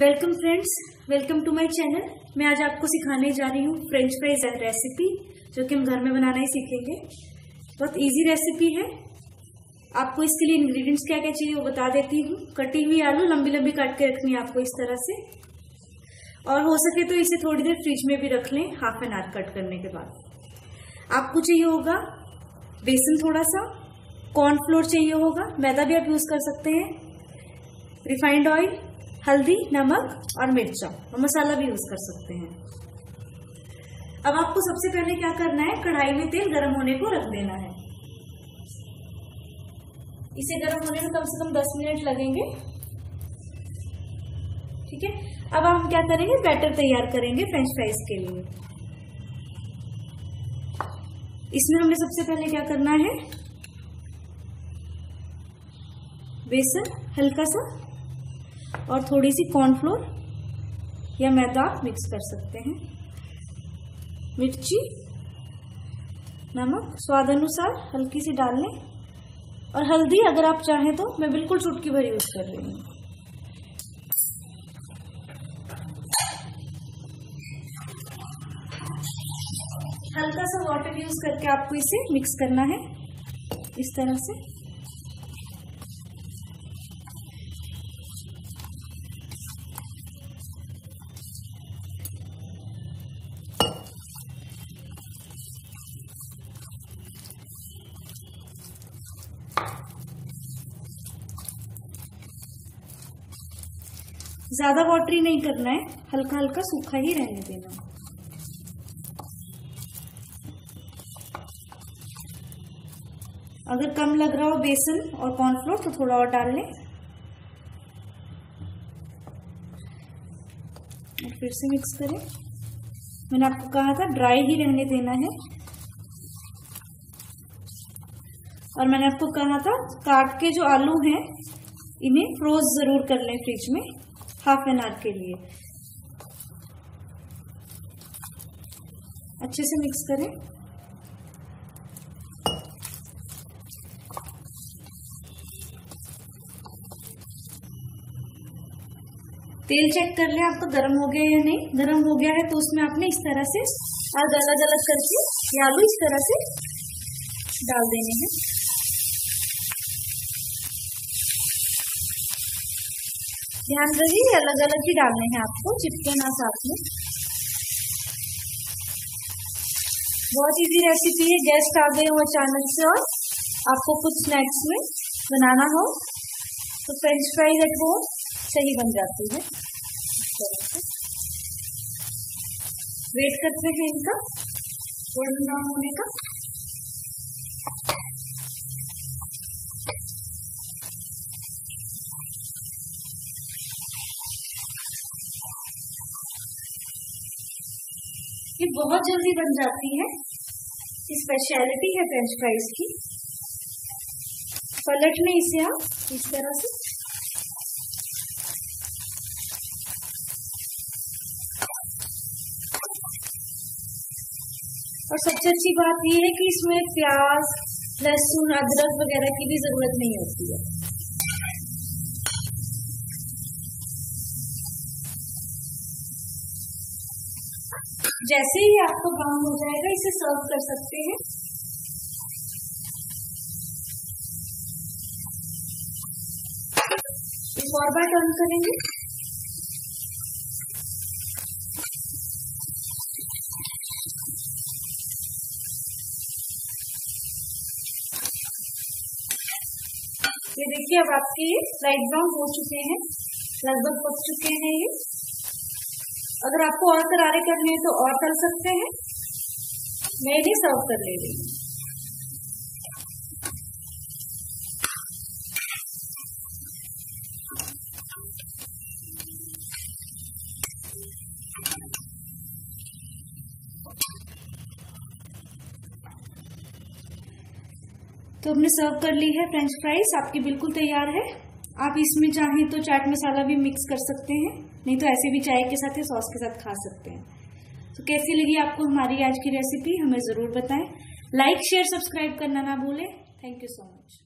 Welcome friends, welcome to my channel. मैं आज आपको सिखाने जा रही हूँ फ्रेंच फ्राइज रेसिपी, जो कि हम घर में बनाना ही सीखेंगे। बहुत इजी रेसिपी है। आपको इसके लिए इंग्रेडिएंट्स क्या क्या चाहिए वो बता देती हूँ। कटी हुई आलू लंबी लंबी काट के रखनी है आपको इस तरह से, और हो सके तो इसे थोड़ी देर फ्रिज में भी रख लें हाफ एन आवर कट करने के बाद। आपको चाहिए होगा बेसन, थोड़ा सा कॉर्नफ्लोर चाहिए होगा, मैदा भी आप यूज कर सकते हैं, रिफाइंड ऑयल, हल्दी, नमक और मिर्चा, और मसाला भी यूज कर सकते हैं। अब आपको सबसे पहले क्या करना है, कढ़ाई में तेल गर्म होने को रख देना है। इसे गर्म होने में कम से कम 10 मिनट लगेंगे, ठीक है। अब हम क्या करेंगे, बैटर तैयार करेंगे फ्रेंच फ्राइज के लिए। इसमें हमने सबसे पहले क्या करना है, बेसन हल्का सा और थोड़ी सी कॉर्नफ्लोर या मैदा मिक्स कर सकते हैं, मिर्ची, नमक स्वाद अनुसार हल्की सी डाल लें, और हल्दी अगर आप चाहें तो। मैं बिल्कुल चुटकी भर यूज कर रही हूँ। हल्का सा वाटर यूज करके आपको इसे मिक्स करना है इस तरह से। ज्यादा वाटरी नहीं करना है, हल्का हल्का सूखा ही रहने देना। अगर कम लग रहा हो बेसन और कॉर्नफ्लोर तो थोड़ा और डाल लें, और फिर से मिक्स करें। मैंने आपको कहा था ड्राई ही रहने देना है, और मैंने आपको कहा था काट के जो आलू हैं इन्हें फ्रोज जरूर कर लें फ्रिज में हाफ एन आवर के लिए। अच्छे से मिक्स करें। तेल चेक कर लें आपका गर्म हो गया या नहीं। गर्म हो गया है तो उसमें आपने इस तरह से अलग अलग करके ये आलू इस तरह से डाल देने हैं। ध्यान रही अलग अलग ही डालने हैं आपको, चिपके ना साथ में। बहुत इजी रेसिपी है। गेस्ट आ गए हो अचानक से और आपको कुछ स्नैक्स में बनाना हो तो फ्रेंच फ्राइज एट होम सही बन जाती है। वेट करते हैं इनका गोल्डन ब्राउन होने का। ये बहुत जल्दी बन जाती है, स्पेशलिटी है फ्रेंच फ्राइज की। पलट लें इसे आप इस तरह से। और सबसे अच्छी बात ये है कि इसमें प्याज, लहसुन, अदरक वगैरह की भी जरूरत नहीं होती है। जैसे ही आपको ब्राउन हो जाएगा इसे सर्व कर सकते हैं। एक और बार टर्न करेंगे। ये देखिए अब आपके ये लाइट ब्राउन हो चुके हैं, लगभग पक चुके हैं ये। अगर आपको और करारे करने हैं तो और कर सकते हैं। मैं इन्हें सर्व कर ले रही हूँ। तो हमने सर्व कर ली है फ्रेंच फ्राइज, आपकी बिल्कुल तैयार है। आप इसमें चाहें तो चाट मसाला भी मिक्स कर सकते हैं, नहीं तो ऐसे भी चाय के साथ या सॉस के साथ खा सकते हैं। तो कैसी लगी आपको हमारी आज की रेसिपी, हमें ज़रूर बताएं। लाइक, शेयर, सब्सक्राइब करना ना भूलें। Thank you so much.